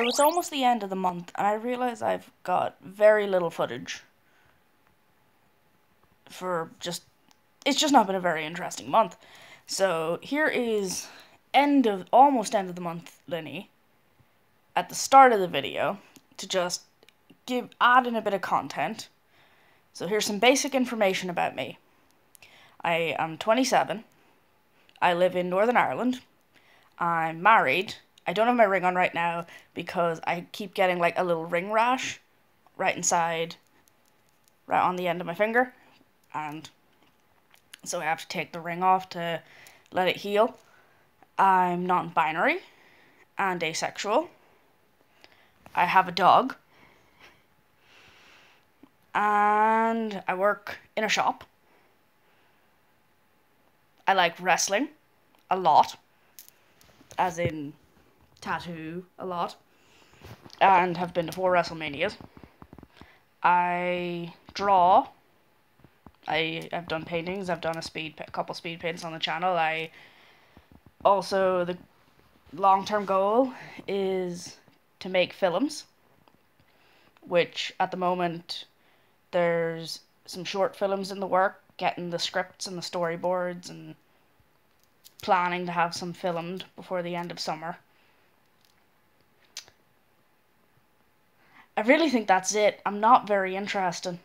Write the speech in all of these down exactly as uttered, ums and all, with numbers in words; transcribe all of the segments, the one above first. So it's almost the end of the month, and I realize I've got very little footage for just... It's just not been a very interesting month. So here is end of almost end of the month Lenny at the start of the video to just give add in a bit of content. So here's some basic information about me. I am twenty-seven. I live in Northern Ireland. I'm married. I don't have my ring on right now because I keep getting like a little ring rash right inside, right on the end of my finger, and so I have to take the ring off to let it heal. I'm non-binary and asexual. I have a dog. And I work in a shop. I like wrestling a lot, as in tattoo a lot, and have been to four WrestleManias. I draw. I, I've done paintings. I've done a speed, a couple speed paints on the channel. I also, the long-term goal is to make films, which at the moment there's some short films in the work, getting the scripts and the storyboards and planning to have some filmed before the end of summer. I really think that's it. I'm not very interesting.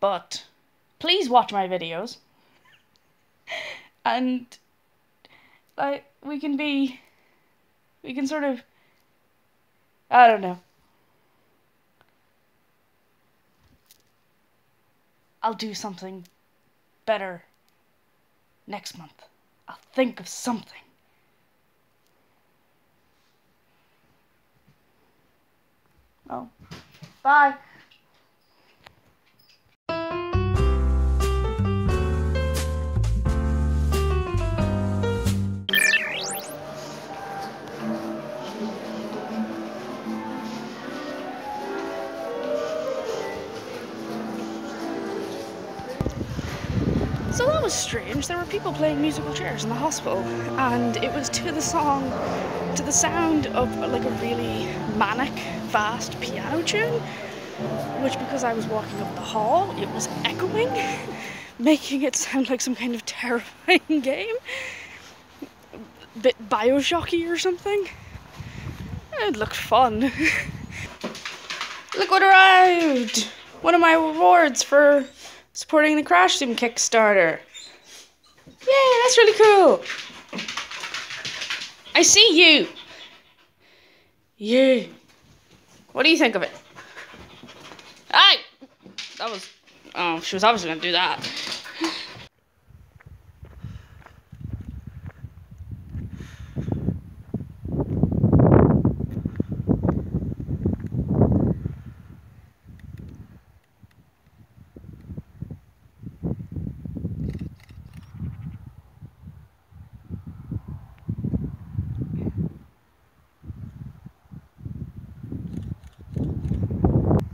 But please watch my videos. And like we can be we can sort of I don't know. I'll do something better next month. I'll think of something. Oh. Bye. So that was strange. There were people playing musical chairs in the hospital, and it was to the song, to the sound of like a really manic, fast piano tune, which because I was walking up the hall, it was echoing, making it sound like some kind of terrifying game. A bit Bioshocky or something. It looked fun. Look what arrived! One of my rewards for supporting the Crash Team Kickstarter. Yay, that's really cool. I see you. Yay. What do you think of it? Aye! That was... Oh, she was obviously gonna do that.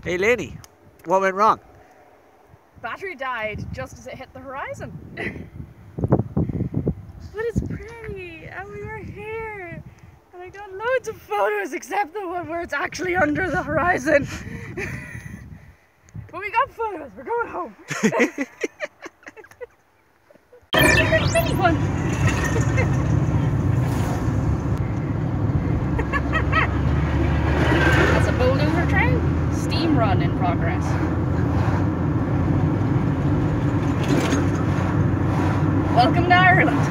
Hey Lenny, what went wrong? Battery died just as it hit the horizon. But it's pretty, and we were here, and I got loads of photos except the one where it's actually under the horizon. But we got photos, we're going home. That's a pretty mini one. Run in progress. Welcome to Ireland.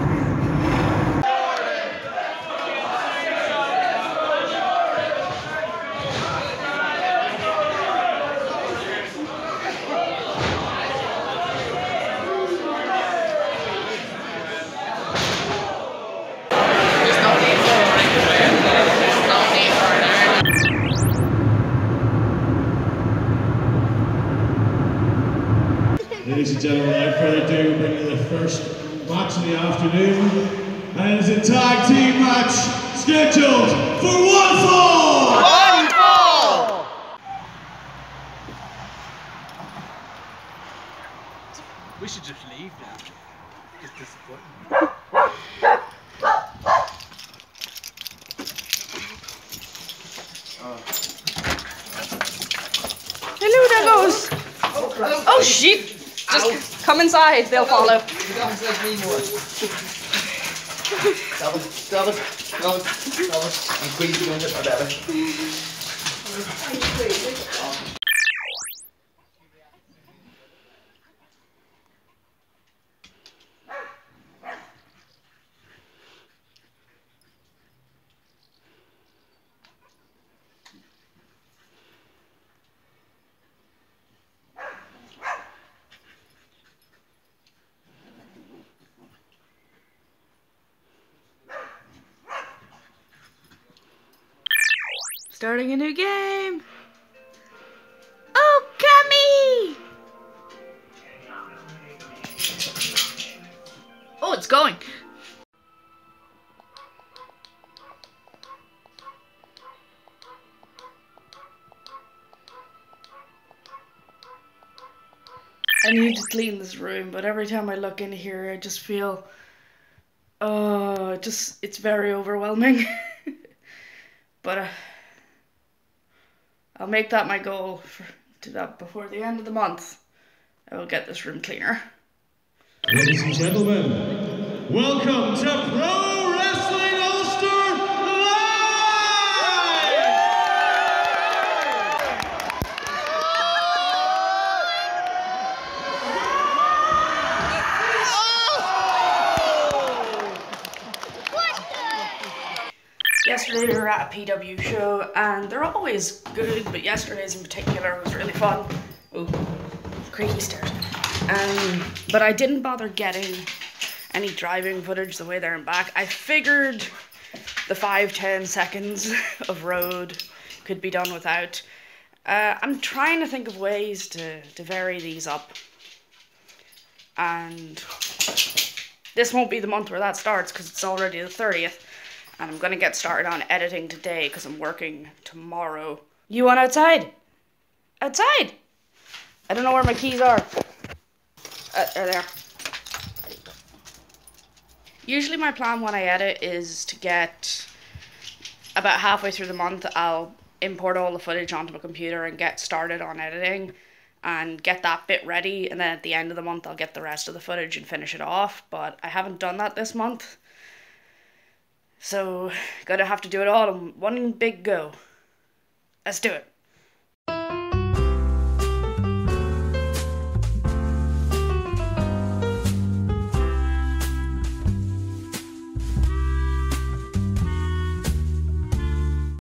Ladies and gentlemen, without further ado, we bring you the first match of the afternoon, and it's a tag team match scheduled for one fall! One fall! We should just leave now. It's disappointing. shit! Just Ow. Come inside, they'll oh, no. follow. You don't like me more. Stop it, stop it, stop it, stop it. I'm queasy doing it, my baby. I'm queasy. Oh. Starting a new game! Okami! Oh, it's going! I need to clean this room, but every time I look in here, I just feel... Oh, just, it's very overwhelming. But, uh... I'll make that my goal for, to that before the end of the month. I will get this room cleaner. Ladies and gentlemen, welcome to Pro Wrestling Ulster Live! Yesterday we were at a P W show, and they're always good, but yesterday's in particular was really fun. Ooh, creaky stairs. Um, but I didn't bother getting any driving footage the way there and back. I figured the five, ten seconds of road could be done without. Uh, I'm trying to think of ways to, to vary these up. And this won't be the month where that starts because it's already the thirtieth. And I'm gonna get started on editing today because I'm working tomorrow. You want outside? Outside? I don't know where my keys are. Uh, they're there. Usually my plan when I edit is to get about halfway through the month, I'll import all the footage onto my computer and get started on editing and get that bit ready. And then at the end of the month, I'll get the rest of the footage and finish it off. But I haven't done that this month. So, gonna have to do it all in one big go. Let's do it.